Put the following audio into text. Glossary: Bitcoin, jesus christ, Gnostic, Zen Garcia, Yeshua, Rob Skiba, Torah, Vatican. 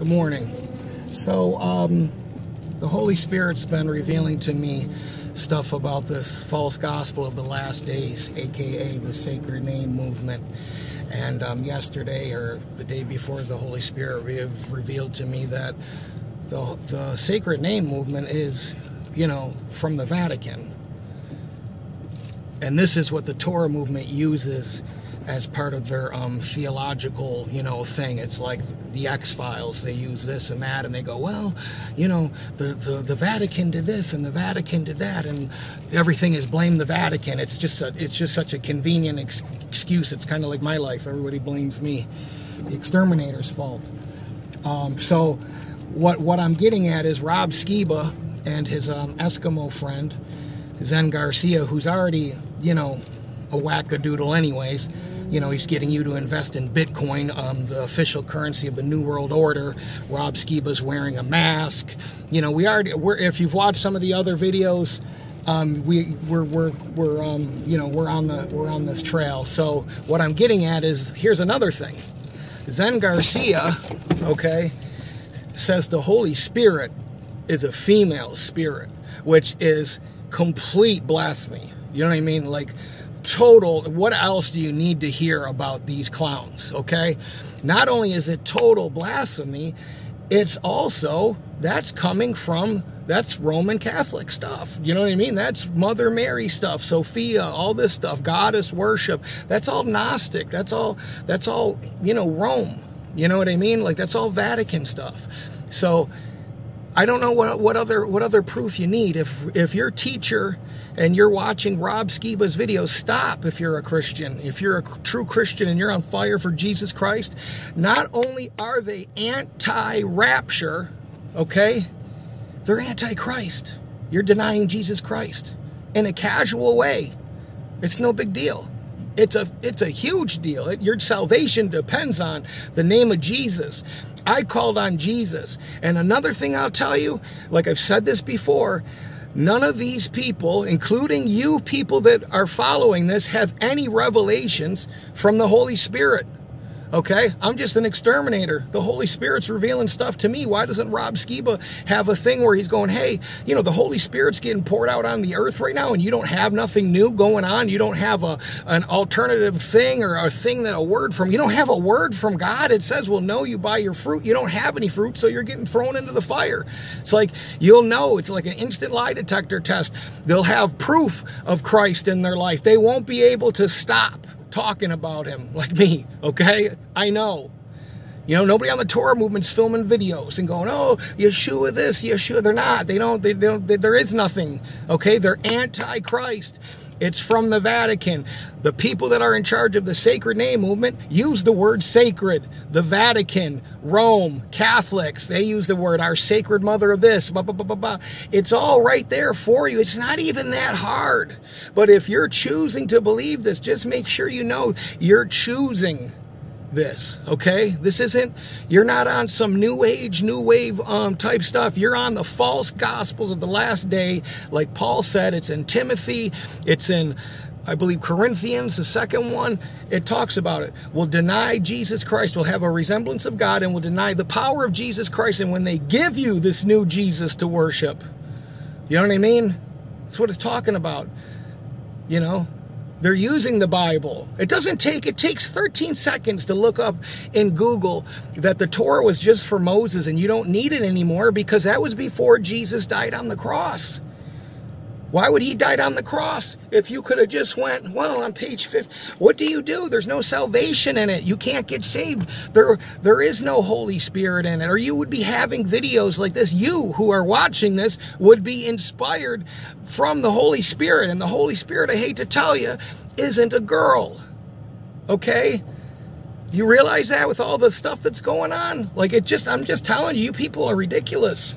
Good morning. So the Holy Spirit's been revealing to me stuff about this false gospel of the last days, aka the Sacred Name movement. And yesterday or the day before, the Holy Spirit revealed to me that the Sacred Name movement is, you know, from the Vatican. And this is what the Torah movement uses as part of their theological, you know, thing. It's like the X-Files. They use this and that, and they go, well, you know, the Vatican did this and the Vatican did that, and everything is blame the Vatican. It's just such a convenient excuse. It's kind of like my life. Everybody blames me. The exterminator's fault. So what I'm getting at is Rob Skiba and his Eskimo friend, Zen Garcia, who's already, you know, a wackadoodle anyways. You know, he's getting you to invest in Bitcoin, the official currency of the New World Order. Rob Skiba's wearing a mask. You know, if you've watched some of the other videos, we're on this trail. So what I'm getting at is, here's another thing. Zen Garcia, okay, says the Holy Spirit is a female spirit, which is complete blasphemy. You know what I mean? Like, total. What else do you need to hear about these clowns? Okay, not only is it total blasphemy, it's also, that's coming from, that's Roman Catholic stuff. You know what I mean? That's Mother Mary stuff, Sophia, all this stuff, goddess worship. That's all Gnostic. That's all, you know, Rome. You know what I mean? Like, that's all Vatican stuff. So I don't know what other proof you need. If your teacher and you're watching Rob Skiba's videos, stop. If you're a Christian, if you're a true Christian and you're on fire for Jesus Christ, not only are they anti-rapture, okay, they're anti-Christ. You're denying Jesus Christ in a casual way. It's no big deal. It's a huge deal. Your salvation depends on the name of Jesus. I called on Jesus. And another thing I'll tell you, like I've said this before, none of these people, including you people that are following this, have any revelations from the Holy Spirit. Okay? I'm just an exterminator. The Holy Spirit's revealing stuff to me. Why doesn't Rob Skiba have a thing where he's going, hey, you know, the Holy Spirit's getting poured out on the earth right now and you don't have nothing new going on. You don't have an alternative thing or a thing that a word from. You don't have a word from God. It says, well, know you by your fruit. You don't have any fruit, so you're getting thrown into the fire. It's like, you'll know. It's like an instant lie detector test. They'll have proof of Christ in their life. They won't be able to stop talking about him like me, okay? I know. You know, nobody on the Torah movement's filming videos and going, oh, Yeshua this, Yeshua. They're not. They don't, there is nothing, okay? They're anti-Christ. It's from the Vatican. The people that are in charge of the Sacred Name movement use the word sacred. The Vatican, Rome, Catholics, they use the word our sacred mother of this, blah, blah, blah, blah, blah. It's all right there for you. It's not even that hard. But if you're choosing to believe this, just make sure you know you're choosing this, okay? This isn't, you're not on some new age, new wave type stuff. You're on the false gospels of the last day. Like Paul said, it's in Timothy, it's in, I believe, Corinthians, the second one. It talks about it. We'll deny Jesus Christ, we'll have a resemblance of God, and we'll deny the power of Jesus Christ. And when they give you this new Jesus to worship, you know what I mean? That's what it's talking about, you know? They're using the Bible. It takes 13 seconds to look up in Google that the Torah was just for Moses and you don't need it anymore because that was before Jesus died on the cross. Why would he die on the cross if you could have just went, well, on page 50, what do you do? There's no salvation in it. You can't get saved. There is no Holy Spirit in it. Or you would be having videos like this. You who are watching this would be inspired from the Holy Spirit. And the Holy Spirit, I hate to tell you, isn't a girl. Okay? You realize that with all the stuff that's going on? Like, I'm just telling you, you people are ridiculous.